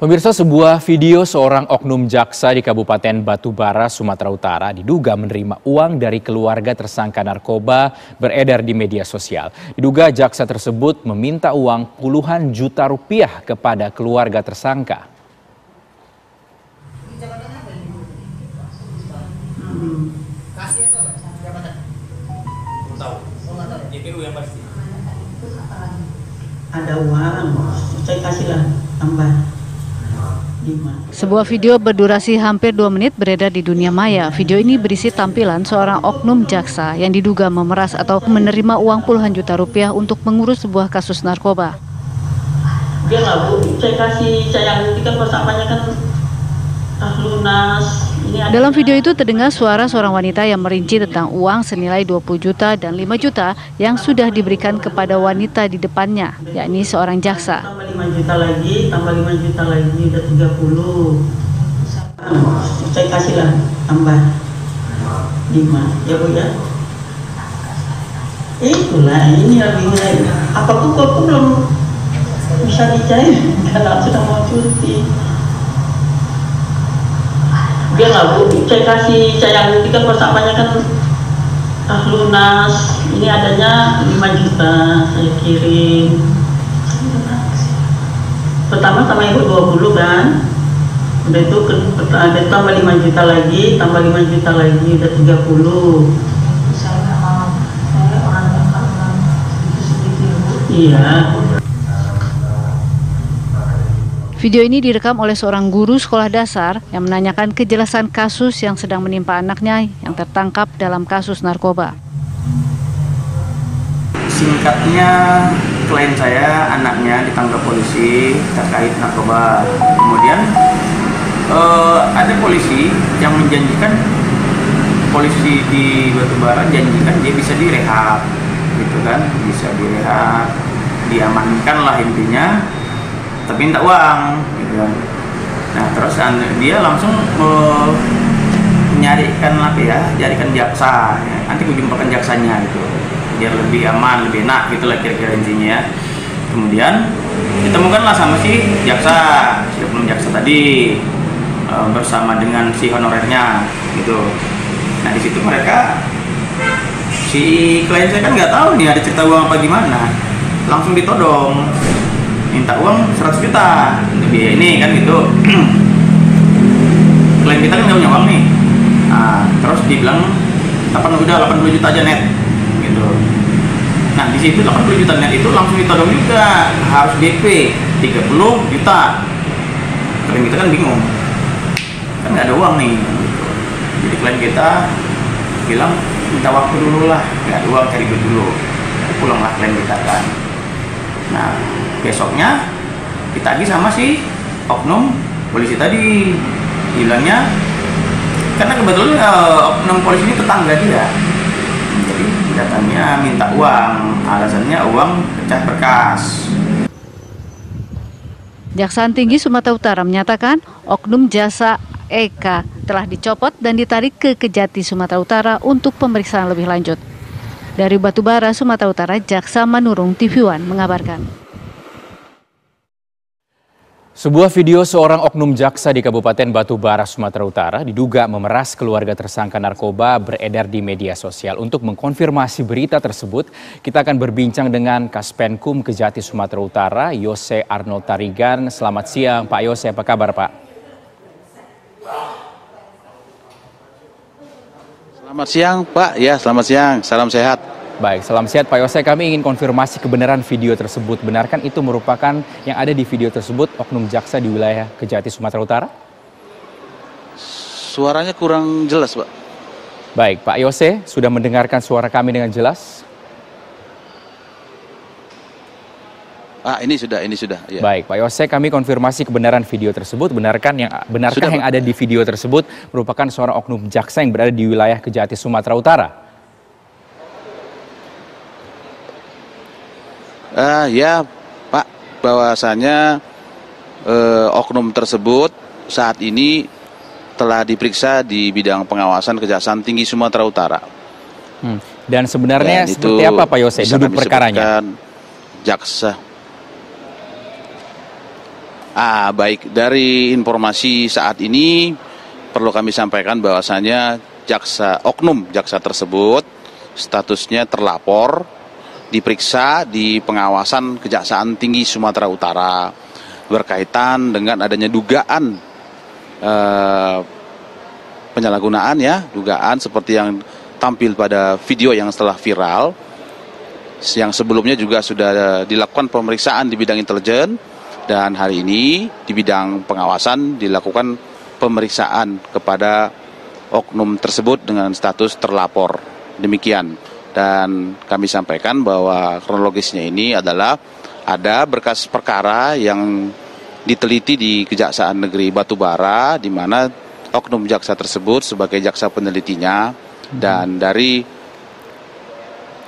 Pemirsa, sebuah video seorang oknum jaksa di Kabupaten Batubara, Sumatera Utara diduga menerima uang dari keluarga tersangka narkoba beredar di media sosial. Diduga jaksa tersebut meminta uang puluhan juta rupiah kepada keluarga tersangka. Ada uang, saya kasihlah tambah. Sebuah video berdurasi hampir 2 menit beredar di dunia maya. Video ini berisi tampilan seorang oknum jaksa yang diduga memeras atau menerima uang puluhan juta rupiah untuk mengurus sebuah kasus narkoba. Dia nggak, Bu, saya kasih, saya buktikan persamanya kan lunas. Dalam video itu terdengar suara seorang wanita yang merinci tentang uang senilai 20 juta dan 5 juta yang sudah diberikan kepada wanita di depannya, yakni seorang jaksa. Tambah 5 juta lagi, udah 30. Saya kasihlah tambah 5, ya Bu ya. Itulah, ini lagi mulai. Apapun kok belum bisa dicair, karena sudah mau cuti. Dia nggak, Bu, saya kasih, saya buktikan persamanya kan lunas. Ini adanya 5 juta saya kirim. Pertama sama ibu 20 kan. Udah itu ada tambah 5 juta lagi, tambah 5 juta lagi udah 30. Saya orang dalam sedikit, Bu. Iya. Video ini direkam oleh seorang guru sekolah dasar yang menanyakan kejelasan kasus yang sedang menimpa anaknya yang tertangkap dalam kasus narkoba. Singkatnya, klien saya, anaknya ditangkap polisi terkait narkoba. Kemudian ada polisi yang menjanjikan, polisi di Batubara janjikan dia bisa direhab, gitu kan? Bisa direhab, diamankan lah intinya. Tapi minta uang, gitu. Nah terus dia langsung mencarikan jaksa, nanti aku jumpakan jaksanya gitu, biar lebih aman, lebih enak gitulah kira-kira intinya. Kemudian ditemukanlah sama si jaksa, sebelum jaksa tadi bersama dengan si honorernya gitu. Nah di situ mereka, si klien saya kan nggak tahu nih ada cerita uang apa gimana, langsung ditodong. Minta uang 100 juta untuk biaya ini kan gitu. Klien kita kan nggak punya uang nih. Nah, terus dibilang 80 juta aja net gitu. Nah di situ 80 juta net itu langsung ditodong juga, harus DP 30 juta. Klien kita kan bingung, kan nggak ada uang nih gitu. Jadi klien kita bilang minta waktu dulu lah, nggak ada uang, cari duit dulu. Pulanglah klien kita kan. Nah besoknya ditagih sama si oknum polisi tadi, bilangnya karena kebetulan oknum polisi ini tetangga dia, jadi datangnya minta uang, alasannya uang pecah berkas. Kejaksaan Tinggi Sumatera Utara menyatakan oknum jasa Eka telah dicopot dan ditarik ke Kejati Sumatera Utara untuk pemeriksaan lebih lanjut. Dari Batubara, Sumatera Utara, Jaksa Manurung TV1 mengabarkan. Sebuah video seorang oknum jaksa di Kabupaten Batubara, Sumatera Utara diduga memeras keluarga tersangka narkoba beredar di media sosial. Untuk mengkonfirmasi berita tersebut, kita akan berbincang dengan Kaspenkum Kejati Sumatera Utara, Yose Arnold Tarigan. Selamat siang, Pak Yose. Apa kabar, Pak? Selamat siang, Pak. Ya, selamat siang. Salam sehat. Baik, salam sehat Pak Yose. Kami ingin konfirmasi kebenaran video tersebut. Benarkan itu merupakan yang ada di video tersebut oknum jaksa di wilayah Kejati, Sumatera Utara? Suaranya kurang jelas, Pak. Baik, Pak Yose, sudah mendengarkan suara kami dengan jelas? Ini sudah. Ya. Baik, Pak Yose, kami konfirmasi kebenaran video tersebut. Benarkah yang ada di video tersebut merupakan seorang oknum jaksa yang berada di wilayah Kejati, Sumatera Utara? Ya Pak, bahwasanya oknum tersebut saat ini telah diperiksa di bidang pengawasan Kejaksaan Tinggi Sumatera Utara. Dan sebenarnya dan seperti apa Pak Yose duduk perkaranya? Jaksa Baik, dari informasi saat ini perlu kami sampaikan bahwasannya oknum jaksa tersebut statusnya terlapor, diperiksa di pengawasan Kejaksaan Tinggi Sumatera Utara berkaitan dengan adanya dugaan penyalahgunaan, dugaan seperti yang tampil pada video yang telah viral, yang sebelumnya juga sudah dilakukan pemeriksaan di bidang intelijen. Dan hari ini di bidang pengawasan dilakukan pemeriksaan kepada oknum tersebut dengan status terlapor. Demikian. Dan kami sampaikan bahwa kronologisnya ini adalah ada berkas perkara yang diteliti di Kejaksaan Negeri Batubara, di mana oknum jaksa tersebut sebagai jaksa penelitinya. Dan dari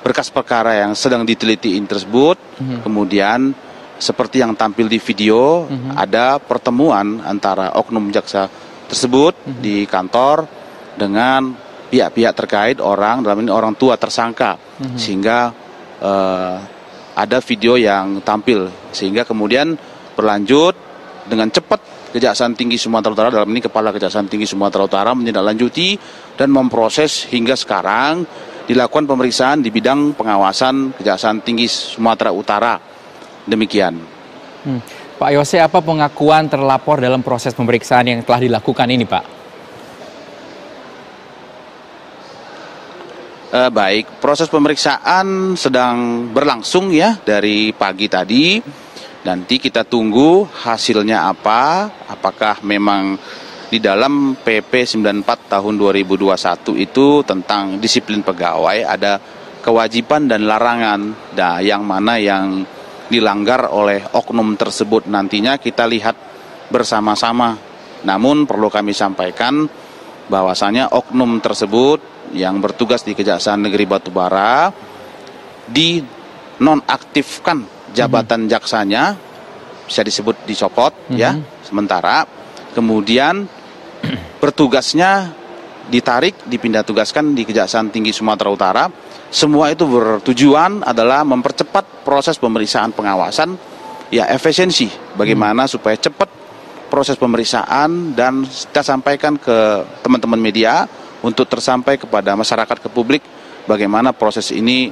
berkas perkara yang sedang ditelitiin tersebut, kemudian seperti yang tampil di video, ada pertemuan antara oknum jaksa tersebut di kantor dengan pihak-pihak terkait, dalam ini orang tua tersangka, sehingga ada video yang tampil, sehingga kemudian berlanjut dengan cepat Kejaksaan Tinggi Sumatera Utara, dalam ini Kepala Kejaksaan Tinggi Sumatera Utara, menindaklanjuti dan memproses hingga sekarang dilakukan pemeriksaan di bidang pengawasan Kejaksaan Tinggi Sumatera Utara. Demikian. Pak Yose, apa pengakuan terlapor dalam proses pemeriksaan yang telah dilakukan ini, Pak? Baik, proses pemeriksaan sedang berlangsung dari pagi tadi. Nanti kita tunggu hasilnya apa, apakah memang di dalam PP 94 tahun 2021 itu tentang disiplin pegawai ada kewajiban dan larangan. Nah, yang mana yang dilanggar oleh oknum tersebut nantinya kita lihat bersama-sama. Namun perlu kami sampaikan bahwasanya oknum tersebut yang bertugas di Kejaksaan Negeri Batubara dinonaktifkan jabatan jaksanya, bisa disebut dicopot sementara, kemudian bertugasnya ditarik, dipindah tugaskan di Kejaksaan Tinggi Sumatera Utara. Semua itu bertujuan adalah mempercepat proses pemeriksaan pengawasan, efisiensi, bagaimana supaya cepat proses pemeriksaan dan kita sampaikan ke teman-teman media untuk tersampai kepada masyarakat, ke publik, bagaimana proses ini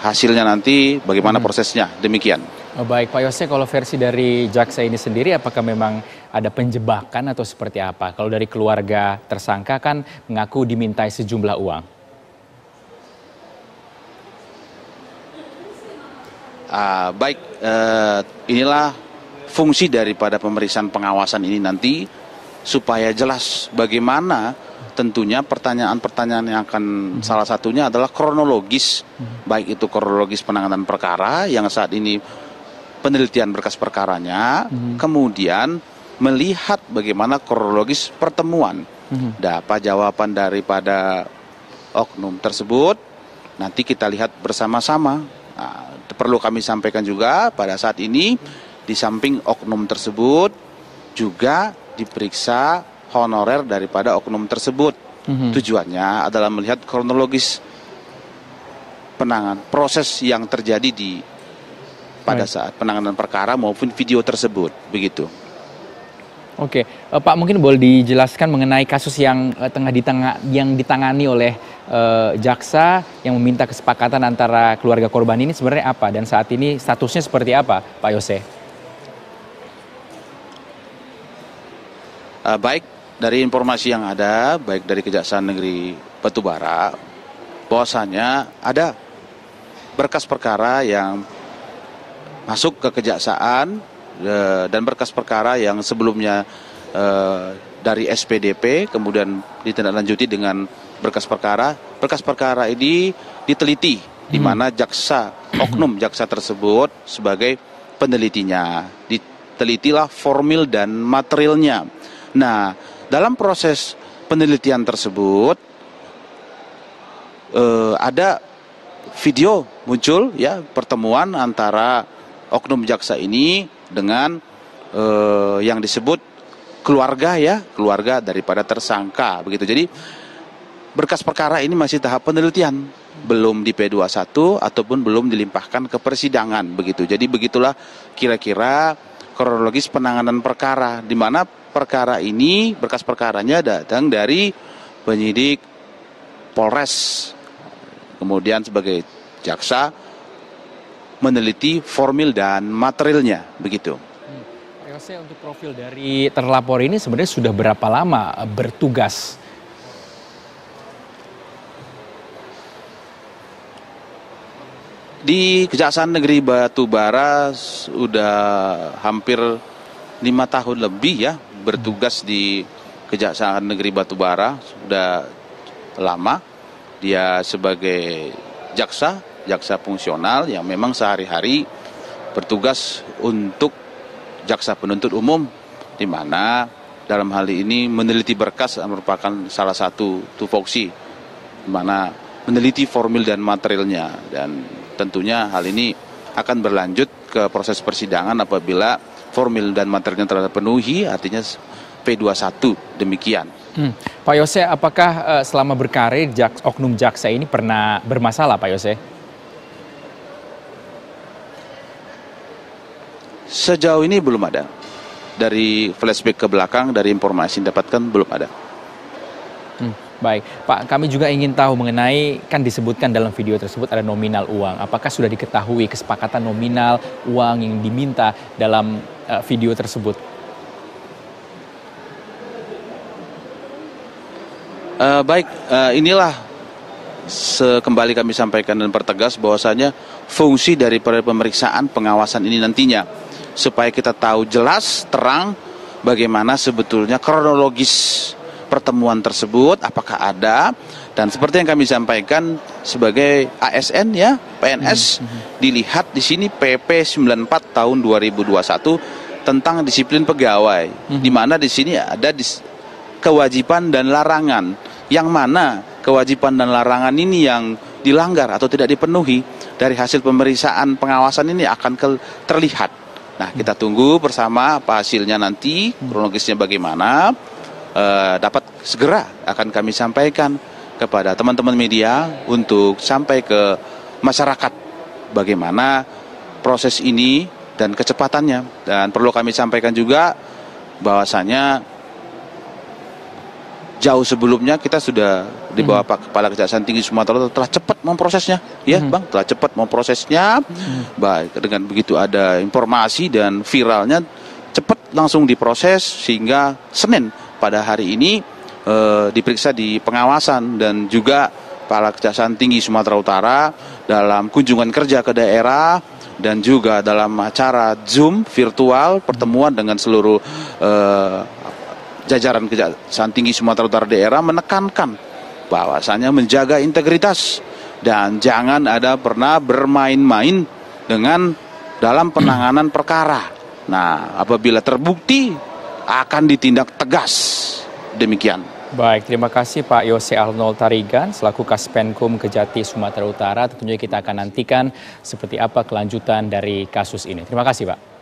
hasilnya nanti, bagaimana prosesnya. Demikian. Baik, Pak Yose, kalau versi dari jaksa ini sendiri, apakah memang ada penjebakan atau seperti apa? Kalau dari keluarga tersangka kan mengaku dimintai sejumlah uang. Baik, inilah fungsi daripada pemeriksaan pengawasan ini nanti, supaya jelas bagaimana. Tentunya pertanyaan-pertanyaan yang akan salah satunya adalah kronologis, baik itu kronologis penanganan perkara yang saat ini penelitian berkas perkaranya, kemudian melihat bagaimana kronologis pertemuan. Apa jawaban daripada oknum tersebut nanti kita lihat bersama-sama. Nah, perlu kami sampaikan juga pada saat ini di samping oknum tersebut juga diperiksa honorer daripada oknum tersebut. Tujuannya adalah melihat kronologis penanganan proses yang terjadi pada saat penanganan perkara maupun video tersebut, begitu. Oke, Pak, mungkin boleh dijelaskan mengenai kasus yang ditangani oleh jaksa yang meminta kesepakatan antara keluarga korban ini sebenarnya apa dan saat ini statusnya seperti apa, Pak Yose? Baik, dari informasi yang ada, baik dari Kejaksaan Negeri Batubara, bahwasanya ada berkas perkara yang masuk ke kejaksaan dan berkas perkara yang sebelumnya dari SPDP kemudian ditindaklanjuti dengan berkas perkara. Berkas perkara ini diteliti di mana oknum jaksa tersebut sebagai penelitinya. Ditelitilah formil dan materialnya. Nah, dalam proses penelitian tersebut ada video muncul pertemuan antara oknum jaksa ini dengan yang disebut keluarga, keluarga daripada tersangka, begitu. Jadi berkas perkara ini masih tahap penelitian, belum di P21 ataupun belum dilimpahkan ke persidangan, begitu. Jadi begitulah kira-kira kronologis penanganan perkara, di mana perkara ini berkas perkaranya datang dari penyidik Polres, kemudian sebagai jaksa meneliti formil dan materialnya, begitu. Elsa, untuk profil dari terlapor ini sebenarnya sudah berapa lama bertugas? Di Kejaksaan Negeri Batubara sudah hampir 5 tahun lebih ya bertugas di Kejaksaan Negeri Batubara, sudah lama. Dia sebagai jaksa fungsional yang memang sehari-hari bertugas untuk jaksa penuntut umum, di mana dalam hal ini meneliti berkas merupakan salah satu tupoksi, di mana meneliti formil dan materialnya, dan tentunya hal ini akan berlanjut ke proses persidangan apabila formil dan materialnya terpenuhi, artinya P21 demikian. Pak Yose, apakah selama berkarir oknum jaksa ini pernah bermasalah, Pak Yose? Sejauh ini belum ada. Dari flashback ke belakang, dari informasi yang didapatkan belum ada. Baik, Pak, kami juga ingin tahu mengenai, kan disebutkan dalam video tersebut ada nominal uang. Apakah sudah diketahui kesepakatan nominal uang yang diminta dalam video tersebut? Inilah kembali kami sampaikan dan pertegas bahwasanya fungsi dari pemeriksaan pengawasan ini nantinya supaya kita tahu jelas, terang bagaimana sebetulnya kronologis pertemuan tersebut, apakah ada, dan seperti yang kami sampaikan sebagai ASN ya, PNS, dilihat di sini PP 94 tahun 2021 tentang disiplin pegawai, di mana di sini ada kewajiban dan larangan, yang mana kewajiban dan larangan ini yang dilanggar atau tidak dipenuhi dari hasil pemeriksaan pengawasan ini akan terlihat. Nah, kita tunggu bersama apa hasilnya nanti, kronologisnya bagaimana. Dapat segera akan kami sampaikan kepada teman-teman media untuk sampai ke masyarakat bagaimana proses ini dan kecepatannya. Dan perlu kami sampaikan juga bahwasanya jauh sebelumnya kita sudah di bawah Pak Kepala Kejaksaan Tinggi Sumatera telah cepat memprosesnya, ya Bang, telah cepat memprosesnya. Baik, dengan begitu ada informasi dan viralnya cepat langsung diproses sehingga Senin pada hari ini diperiksa di pengawasan, dan juga Kepala Kejaksaan Tinggi Sumatera Utara dalam kunjungan kerja ke daerah dan juga dalam acara Zoom virtual pertemuan dengan seluruh jajaran Kejaksaan Tinggi Sumatera Utara daerah menekankan bahwasanya menjaga integritas dan jangan ada pernah bermain-main dengan dalam penanganan perkara. Nah, apabila terbukti akan ditindak tegas. Demikian. Baik, terima kasih Pak Yose Arnold Tarigan selaku Kaspenkum Kejati Sumatera Utara. Tentunya kita akan nantikan seperti apa kelanjutan dari kasus ini. Terima kasih, Pak.